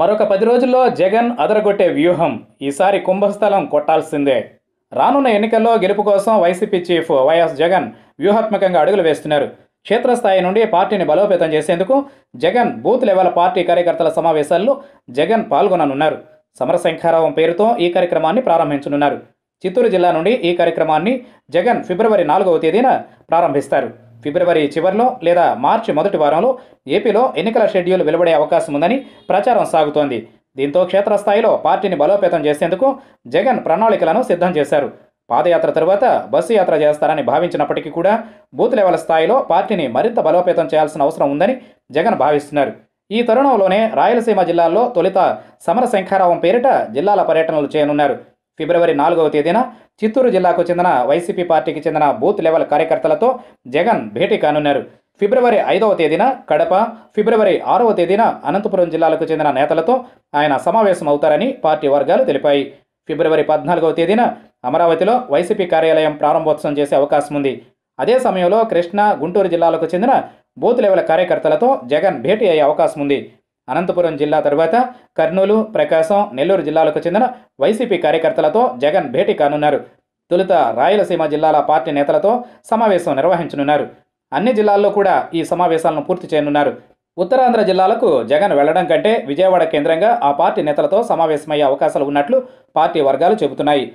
మరొక 10 రోజుల్లో జగన్ అదరగొట్టే వ్యూహం. ఈసారి కుంభస్థలం కొట్టాల్సిందే. రానున్న ఎన్నికల్లో గెలుపు కోసం వైసీపీ చీఫ్ వైఎస్ జగన్ వ్యూహాత్మకంగా అడుగులు వేస్తున్నారు. క్షేత్రస్థాయి నుండి పార్టీని బలోపేతం చేసేందుకు జగన్ బూత్ లెవెల్ పార్టీ కార్యకర్తల సమావేశాల్లో జగన్ పాల్గొననున్నారు. సమర సంకారావం పేరుతో ఈ కార్యక్రమాన్ని ప్రారంభించనున్నారు. చిత్తూరు జిల్లా నుండి ఈ కార్యక్రమాన్ని జగన్ ఫిబ్రవరి 4వ తేదీన ప్రారంభిస్తారు. ఫిబ్రవరి చివరిలో లేదా మార్చి మొదటి వారంలో ఏపీలో ఎన్నికల షెడ్యూల్ వెలువడే అవకాశం ఉందని ప్రచారం సాగుతోంది. దీంతో క్షేత్రస్థాయిలో పార్టీని బలోపేతం చేసేందుకు జగన్ ప్రణాళికలను సిద్ధం చేశారు. పాదయాత్ర తర్వాత బస్సు యాత్ర చేస్తారని భావించినప్పటికీ కూడా బూత్ లెవెల్ స్థాయిలో పార్టీని మరింత బలోపేతం చేయాల్సిన అవసరం ఉందని జగన్ భావిస్తున్నారు. ఈ తరుణంలోనే రాయలసీమ జిల్లాల్లో తొలిత సమర శంఖారావం పేరిట జిల్లాల పర్యటనలు చేయనున్నారు. ఫిబ్రవరి 4వ తేదీన చిత్తూరు జిల్లాకు చెందిన వైసీపీ పార్టీకి చెందిన బూత్ లెవెల్ కార్యకర్తలతో జగన్ భేటీ కానున్నారు. ఫిబ్రవరి 5వ తేదీన కడప, ఫిబ్రవరి 6వ తేదీన అనంతపురం జిల్లాలకు చెందిన నేతలతో ఆయన సమావేశం అవుతారని పార్టీ వర్గాలు తెలిపాయి. ఫిబ్రవరి 14వ తేదీన అమరావతిలో వైసీపీ కార్యాలయం ప్రారంభోత్సవం చేసే అవకాశం ఉంది. అదే సమయంలో కృష్ణా, గుంటూరు జిల్లాలకు చెందిన బూత్ లెవెల్ కార్యకర్తలతో జగన్ భేటీ అయ్యే అవకాశం ఉంది. అనంతపురం జిల్లా తర్వాత కర్నూలు, ప్రకాశం, నెల్లూరు జిల్లాలకు చెందిన వైసీపీ కార్యకర్తలతో జగన్ భేటీ కానున్నారు. తొలుత రాయలసీమ జిల్లాల పార్టీ నేతలతో సమావేశం నిర్వహించనున్నారు. అన్ని జిల్లాల్లో కూడా ఈ సమావేశాలను పూర్తి చేయనున్నారు. ఉత్తరాంధ్ర జిల్లాలకు జగన్ వెళ్లడం కంటే విజయవాడ కేంద్రంగా ఆ పార్టీ నేతలతో సమావేశమయ్యే అవకాశాలు ఉన్నట్లు పార్టీ వర్గాలు చెబుతున్నాయి.